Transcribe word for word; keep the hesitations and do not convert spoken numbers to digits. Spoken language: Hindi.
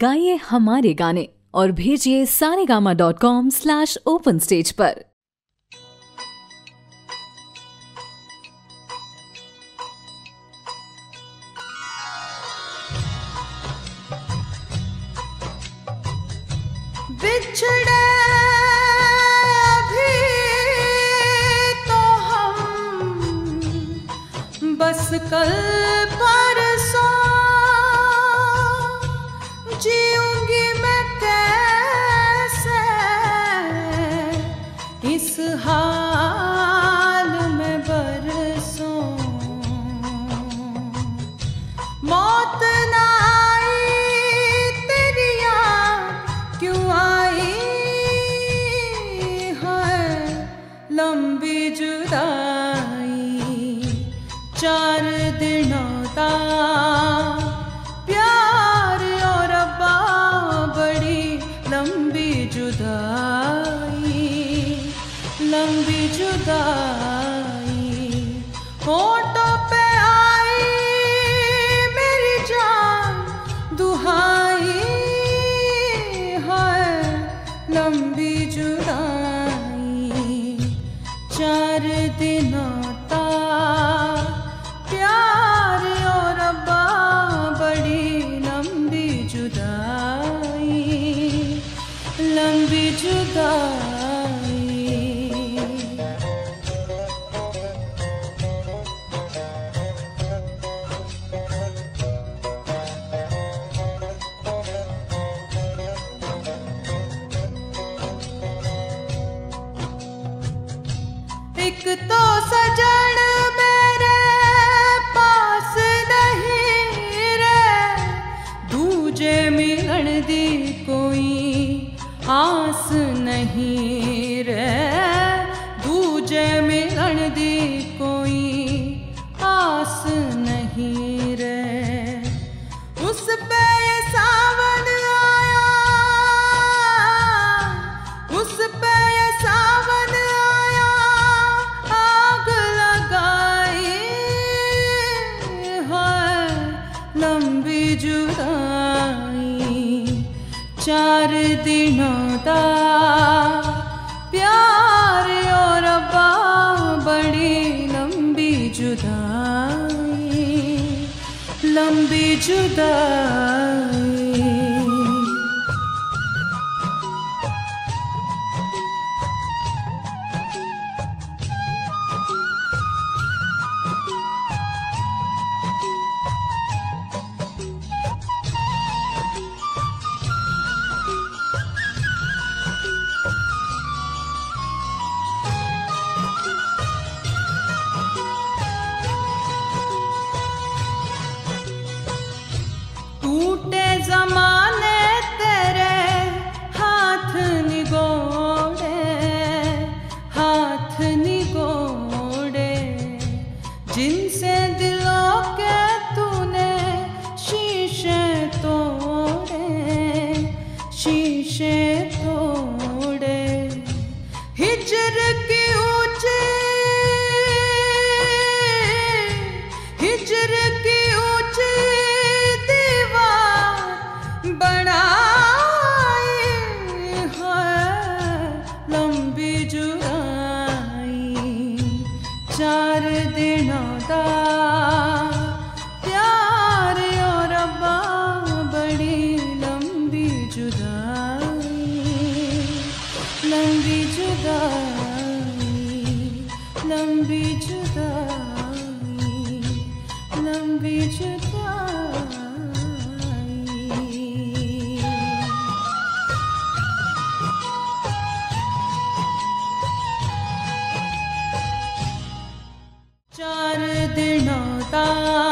गाइए हमारे गाने और भेजिए Saregama dot com slash open stage पर। बिछड़े भी तो हम बस कल परसों जीऊंगी मैं कैसे इस हाल में बरसों। मौत ना लंबी जुदाई चार दिनों का प्यार और अब्बा बड़ी लंबी जुदाई लंबी जुदाई। होठों पे आई मेरी जान दुहाई है लंबी जुदाई चार दिनों ता प्यार और अब्बा बड़ी लंबी जुदाई लंबी जुदाई। एक तो सजन मेरे पास नहीं रे दूजे मिलन दी कोई आस नहीं रे दूजे मिलन दी कोई आस नहीं रे। उस पे सावन आया उस पे सावन लंबी जुदाई चार दिनों दा प्यार और अब्बा बड़ी लंबी जुदाई लंबी जुदाई। जमाने तेरे हाथ निगोड़े हाथ निगोड़े जिनसे दिलों के तूने शीशे तोड़े शीशे तोड़े। हिजर की ऊंची हिजर की ऊंची बनाई है लंबी जुदाई चार दिनों का प्यार और अब्बा बड़ी लंबी जुदाई लंबी जुदाई लंबी जुदाई लंबी जुदाई। चार दिनों ता